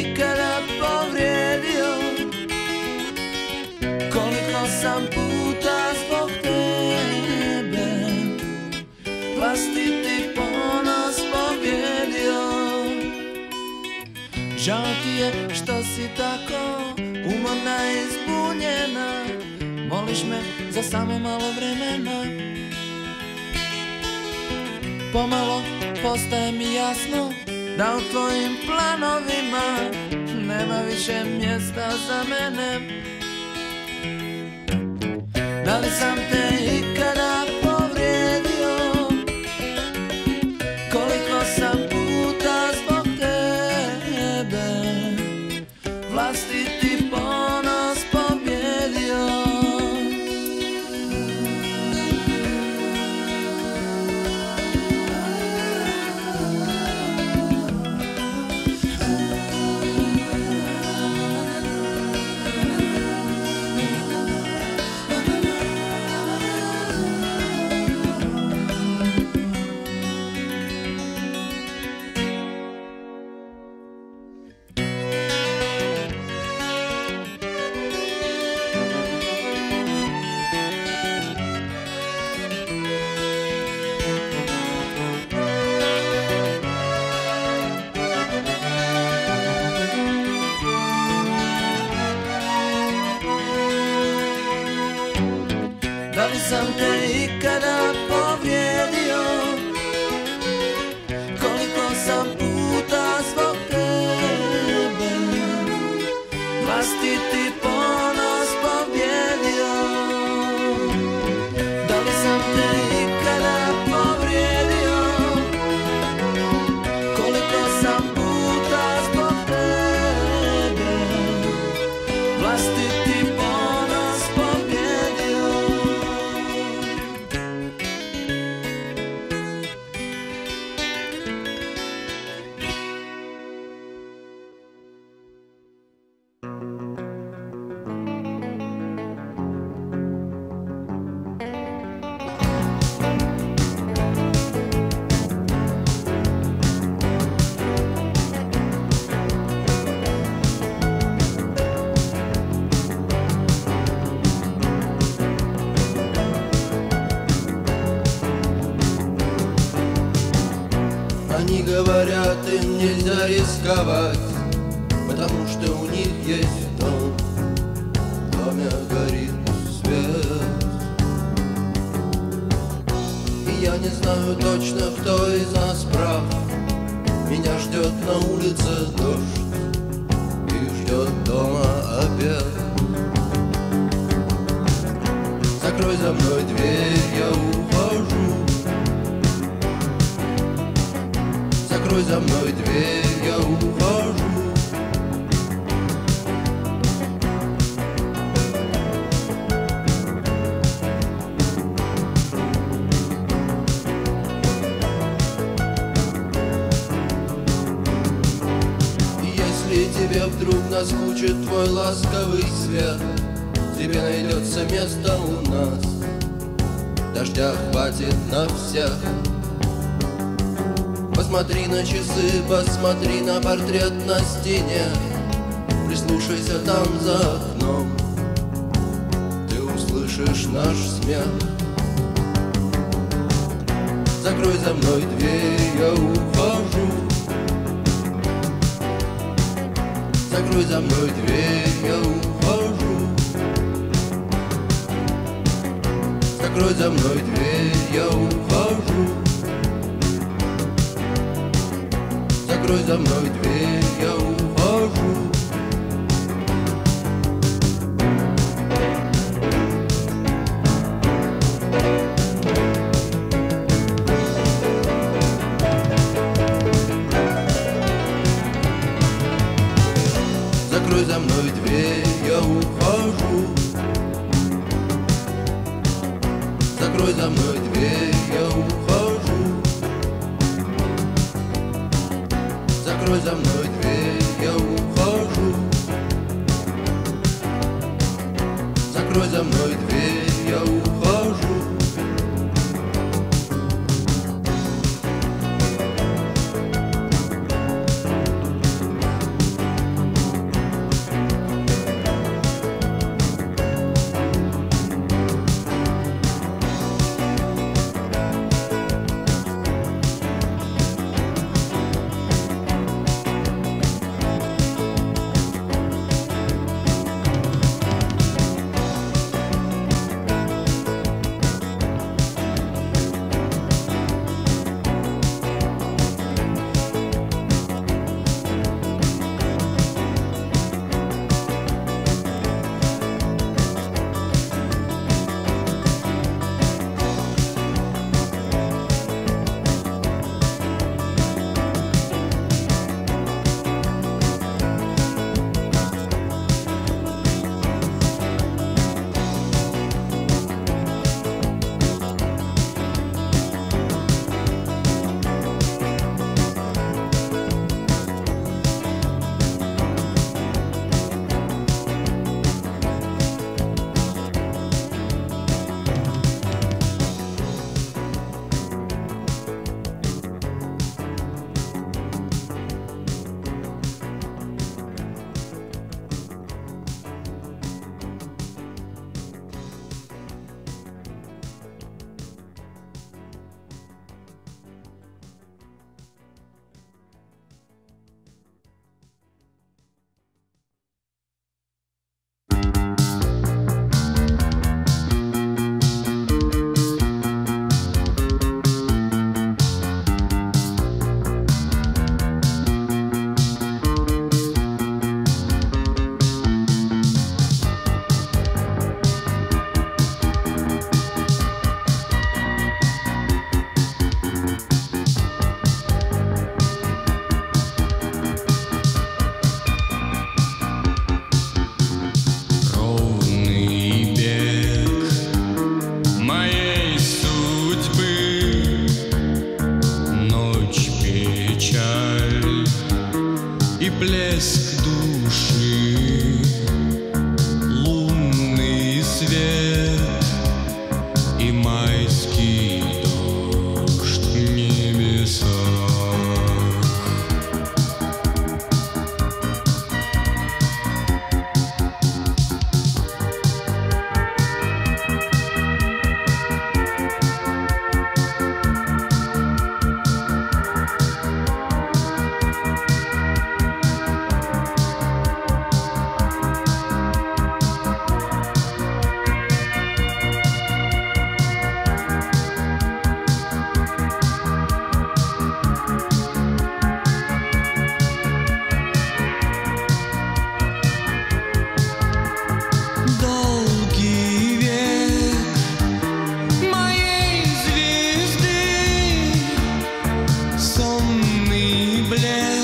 ikada povrijedio? Koliko sam puta zbog tebe vlastiti ponos pobjedio? Žao ti je što si tako umorna i zbunjena, moliš me za samo malo vremena. Pomalo postaje mi jasno da u tvojim planovima nema više mjesta za mene. Da li sam te ikada povrijedio? Koliko sam puta zbog tebe vlastiti ponos pobjedio? Da li sam te ikada povrijedio? Koliko sam puta zbog tebe vlastiti ponos pobjedio? Da li sam te ikada povrijedio? Koliko sam puta zbog tebe vlastiti ponos pobjedio? Они говорят, им нельзя рисковать, потому что у них есть дом. В доме горит свет. И я не знаю точно, кто из нас прав. Меня ждет на улице дождь и ждет дома обед. Закрой за мной дверь, я ухожу. Закрой за мной дверь, я ухожу. Если тебе вдруг наскучит твой ласковый свет, тебе найдется место у нас. Дождя хватит на всех. Посмотри на часы, посмотри на портрет на стене, прислушайся там за окном, ты услышишь наш смех. Закрой за мной дверь, я ухожу. Закрой за мной дверь, я ухожу. Закрой за мной дверь, я ухожу. Закрой за мной дверь, я ухожу. Закрой за мной дверь, я ухожу. Закрой за мной дверь, я ухожу. Закрой за мной дверь, я ухожу. Закрой за мной дверь, я ухожу. bless.